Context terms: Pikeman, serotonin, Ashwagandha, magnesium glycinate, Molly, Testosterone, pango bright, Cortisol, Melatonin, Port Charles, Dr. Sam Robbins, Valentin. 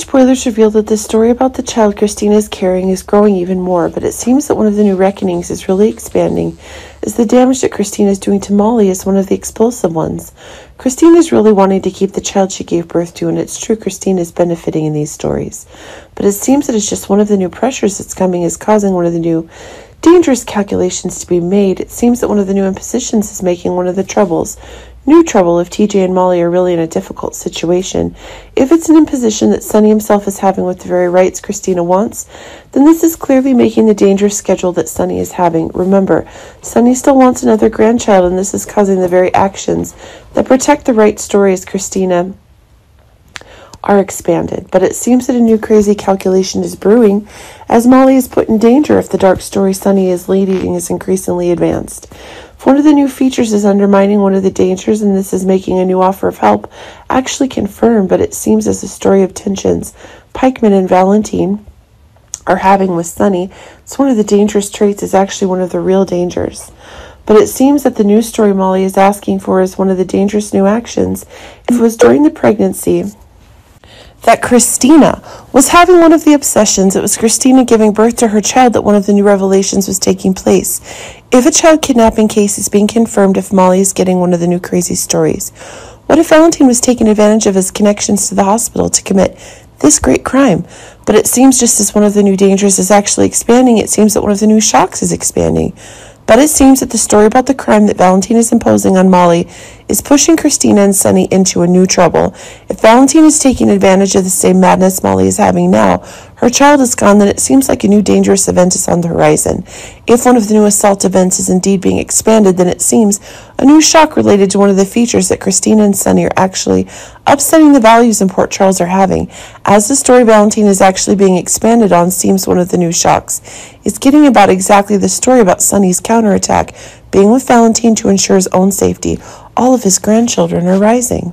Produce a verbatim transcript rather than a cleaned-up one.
spoilers reveal that this story about the child Christina is carrying is growing even more, but it seems that one of the new reckonings is really expanding, as the damage that Christina is doing to Molly is one of the explosive ones. Christina is really wanting to keep the child she gave birth to, and it's true Christina is benefiting in these stories, but it seems that it's just one of the new pressures that's coming is causing one of the new dangerous calculations to be made. It seems that one of the new impositions is making one of the troubles. New trouble if T J and Molly are really in a difficult situation. If it's an imposition that Sonny himself is having with the very rights Christina wants, then this is clearly making the dangerous schedule that Sonny is having. Remember, Sonny still wants another grandchild, and this is causing the very actions that protect the right stories Christina are expanded. But it seems that a new crazy calculation is brewing, as Molly is put in danger if the dark story Sonny is leading is increasingly advanced. If one of the new features is undermining one of the dangers, and this is making a new offer of help actually confirmed, but it seems as a story of tensions Pikeman and Valentin are having with Sonny, it's one of the dangerous traits is actually one of the real dangers. But it seems that the new story Molly is asking for is one of the dangerous new actions. It was during the pregnancy that Christina was having one of the obsessions. It was Christina giving birth to her child that one of the new revelations was taking place. If a child kidnapping case is being confirmed, if Molly is getting one of the new crazy stories. What if Valentin was taking advantage of his connections to the hospital to commit this great crime? But it seems just as one of the new dangers is actually expanding, it seems that one of the new shocks is expanding. But it seems that the story about the crime that Valentin is imposing on Molly is pushing Christina and Sonny into a new trouble. If Valentin is taking advantage of the same madness Molly is having now, her child is gone, then it seems like a new dangerous event is on the horizon. If one of the new assault events is indeed being expanded, then it seems a new shock related to one of the features that Christina and Sonny are actually upsetting the values in Port Charles are having. As the story Valentin is actually being expanded on, seems one of the new shocks is getting about exactly the story about Sonny's counterattack being with Valentin to ensure his own safety. All of his grandchildren are rising.